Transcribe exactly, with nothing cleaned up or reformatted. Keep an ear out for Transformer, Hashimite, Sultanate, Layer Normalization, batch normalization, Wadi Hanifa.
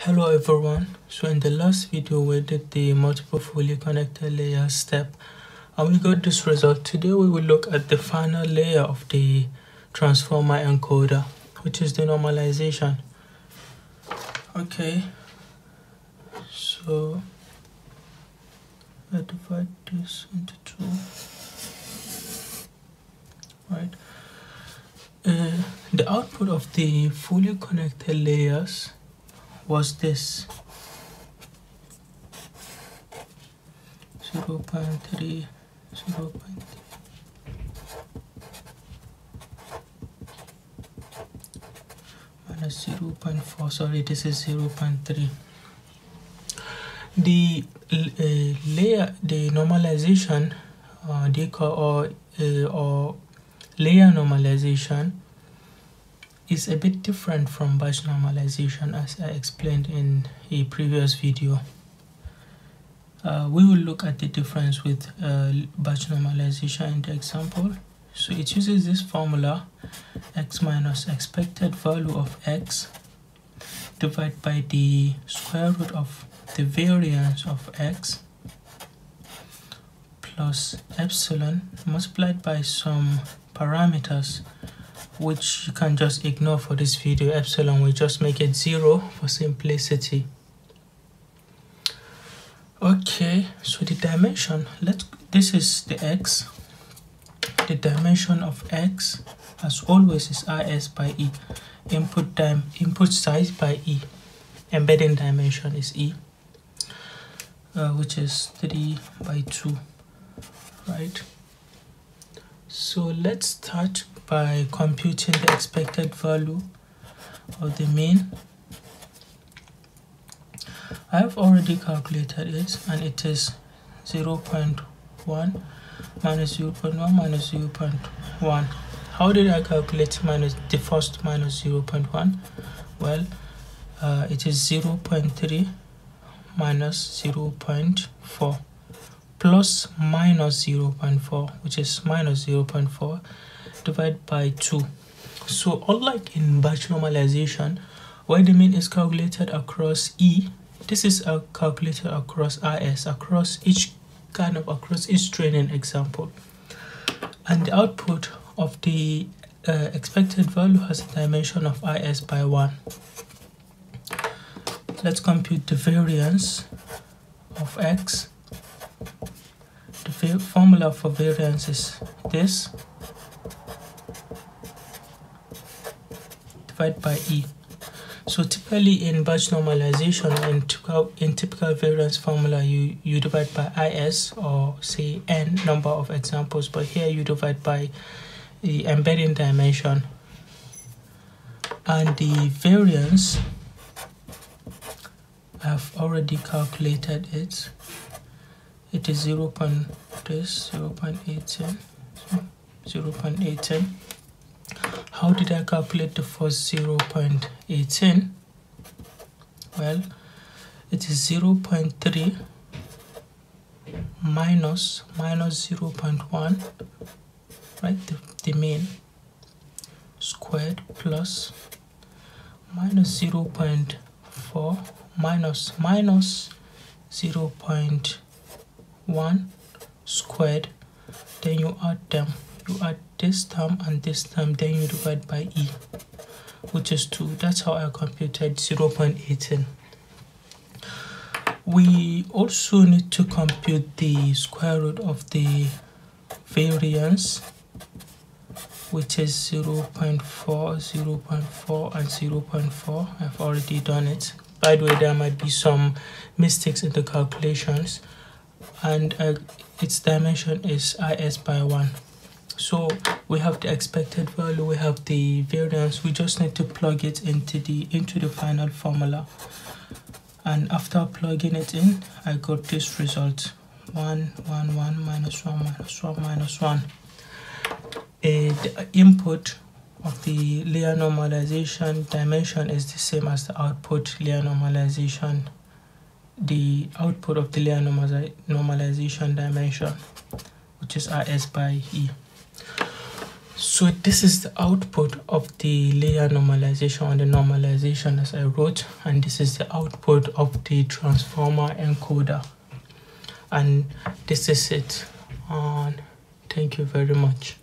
Hello everyone. So in the last video we did the multiple Fourier connector layer step and we got this result. Today we will look at the final layer of the transformer encoder, which is the normalization. Okay, so I divide this into two, right? Uh, the output of the Fourier connector layers was this zero point three, zero point three. Minus zero point four, sorry, this is zero point three. The uh, layer, the normalization uh, decoy or, uh, or layer normalization is a bit different from batch normalization, as I explained in a previous video. Uh, we will look at the difference with uh, batch normalization in the example. So it uses this formula: x minus expected value of x divided by the square root of the variance of x plus epsilon multiplied by some parameters, which you can just ignore for this video. Epsilon, we just make it zero for simplicity. Okay, so the dimension, let's this is the x. The dimension of x, as always, is is by e. Input time, input size by e. Embedding dimension is e, uh, which is three by two, right? So let's start by computing the expected value of the mean. I have already calculated it, and it is zero point one minus zero point one minus zero point one. How did I calculate minus the first minus zero point one? Well, uh, it is zero point three minus zero point four plus minus zero point four, which is minus zero point four divided by two. So unlike in batch normalization, where the mean is calculated across E, this is calculated across is, across each kind of across each training example. And the output of the uh, expected value has a dimension of is by one. Let's compute the variance of x. The formula for variance is this, divided by E. So typically in batch normalization and typical, in typical variance formula, you, you divide by is or say n number of examples, but here you divide by the embedding dimension. And the variance, I've already calculated it. It is zero point eighteen. How did I calculate the first zero point eighteen? Well, it is zero point three minus minus zero point one, right, the, the mean squared, plus minus zero point four minus minus zero point one squared, then you add them, you add this term and this term, then you divide by E, which is two. That's how I computed zero point eighteen. We also need to compute the square root of the variance, which is zero point four, zero point four and zero point four. I've already done it. By the way, there might be some mistakes in the calculations, and uh, its dimension is is by one. So we have the expected value, we have the variance, we just need to plug it into the into the final formula, and after plugging it in, I got this result: one, one, one minus one minus one minus one. Uh, the input of the layer normalization dimension is the same as the output layer normalization, the output of the layer normalization dimension, which is is by E. So this is the output of the layer normalization and the normalization as I wrote, and this is the output of the transformer encoder, and this is it. And thank you very much.